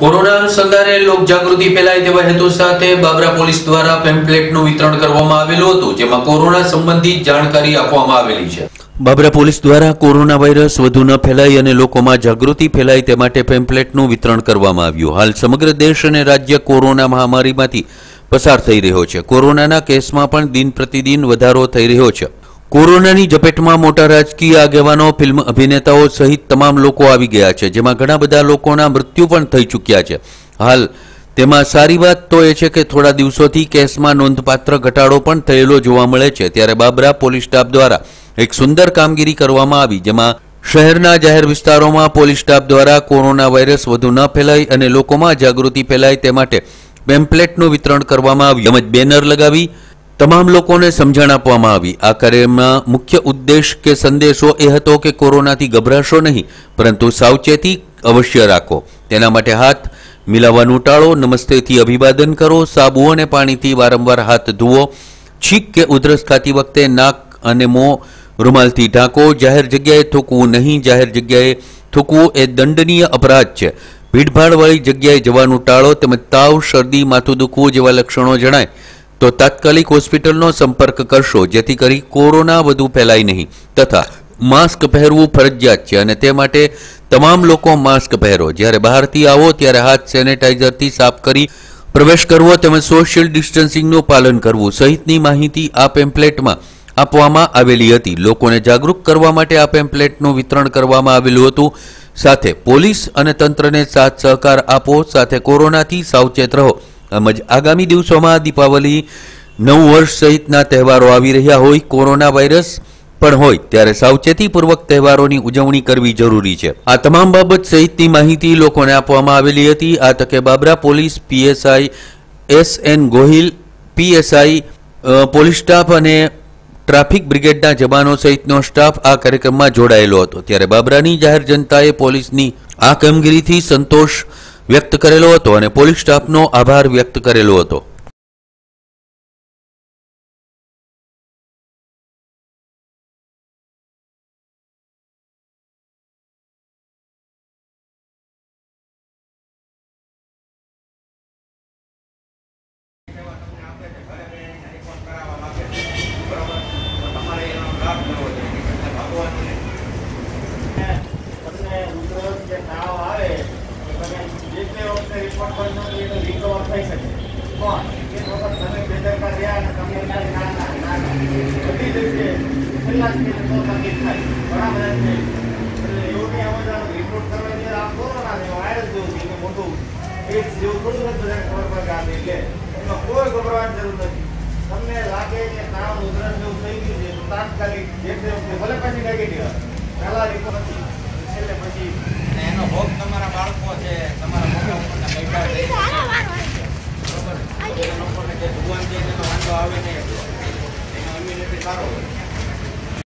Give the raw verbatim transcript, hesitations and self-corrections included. Corona अनुसंधाने लोक जागृति फैलाय तेवा हेतु साथे बाबरा पुलिस द्वारा पेम्पलेट नु वितरण करवामां आवेलुं हतुं जेमां कोरोना संबंधी जानकारी आपवामां आवेली छे। बाबरा पुलिस द्वारा कोरोना वायरस વધુ ન ફેલાય અને લોકોમાં જાગૃતિ ફેલાય તે માટે પેમ્પલેટનું વિતરણ કરવામાં આવ્યું। હાલ સમગ્ર દેશ અને રાજ્ય કોરોના મહામારીમાંથી પસાર થઈ રહ્યો છે। કોરોનાના કેસમાં પણ દિન પ્રતિદિન વધારો થઈ રહ્યો છે। કોરોનાની ઝપેટમાં મોટા રાજકીય આગેવાનો, ફિલ્મ અભિનેતાઓ સહિત તમામ લોકો આવી ગયા છે, જેમાં ઘણા બધા લોકોના મૃત્યુ પણ થઈ ચૂક્યા છે। હાલ તેમાં સારી વાત તો એ છે કે થોડા દિવસોથી કેસમાં નોંધપાત્ર ઘટાડો પણ થયેલો જોવા મળે છે। ત્યારે બાબરા પોલીસ સ્ટાફ દ્વારા એક સુંદર કામગીરી કરવામાં આવી, જેમાં શહેરના જાહેર વિસ્તારોમાં પોલીસ સ્ટાફ દ્વારા કોરોના વાયરસ વધુ ન ફેલાય અને લોકોમાં જાગૃતિ ફેલાય તે માટે પેમ્પલેટનું વિતરણ કરવામાં આવ્યું, તેમજ બેનર લગાવી તમામ લોકોને સમજણ આપવામાં આવી। આ કાર્યમાં મુખ્ય ઉદ્દેશ કે સંદેશો એ હતો કે કોરોનાથી ગભરાશો નહીં, પરંતુ સાવચેતી અવશ્ય રાખો। તેના માટે હાથ મિલાવવાનું ટાળો, નમસ્તેથી અભિવાદન કરો, સાબુ અને પાણીથી વારંવાર હાથ ધુઓ, છીંક કે ઉધરસ ખાતી વખતે નાક અને મોં રૂમાલથી ઢાંકો, જાહેર જગ્યાએ થૂકવું નહીં, જાહેર જગ્યાએ થૂકવું એ દંડનીય અપરાધ છે, ભીડભાડવાળી જગ્યાએ જવાનું ટાળો, તેમજ તાવ, શરદી, માથું દુખવું જેવા લક્ષણો જણાય તો તાત્કાલિક હોસ્પિટલનો સંપર્ક કરશો, જેથી કરી કોરોના વધુ ફેલાય નહીં। તથા માસ્ક પહેરવું ફરજિયાત છે અને તે માટે તમામ લોકો માસ્ક પહેરો। જ્યારે બહારથી આવો ત્યારે હાથ સેનેટાઇઝરથી સાફ કરી પ્રવેશ કરવો, તેમજ સોશિયલ ડિસ્ટન્સિંગનું પાલન કરવું સહિતની માહિતી આ પેમ્પલેટમાં આપવામાં આવેલી હતી। લોકોને જાગૃત કરવા માટે આ પેમ્પલેટનું વિતરણ કરવામાં આવેલું હતું। સાથે પોલીસ અને તંત્રને સાથ સહકાર આપો, સાથે કોરોનાથી સાવચેત રહો, તેમજ આગામી દિવસોમાં દીપાવલી, નવું વર્ષ સહિતના તહેવારો આવી રહ્યા હોય, કોરોના વાયરસ પણ હોય, ત્યારે સાવચેતીપૂર્વક તહેવારોની ઉજવણી કરવી જરૂરી છે। આ તમામ બાબત સહિતની માહિતી લોકોને આપવામાં આવેલી હતી। આ તકે Babra police PSI S N Gohil, PSI police staff અને ટ્રાફિક બ્રિગેડના જવાનો સહિતનો સ્ટાફ આ કાર્યક્રમમાં જોડાયેલો હતો। ત્યારે બાબરાની જાહેર જનતાએ પોલીસની આ કામગીરીથી સંતોષ વ્યક્ત કરેલો હતો અને પોલીસ સ્ટાફનો આભાર વ્યક્ત કરેલો હતો। Gracias.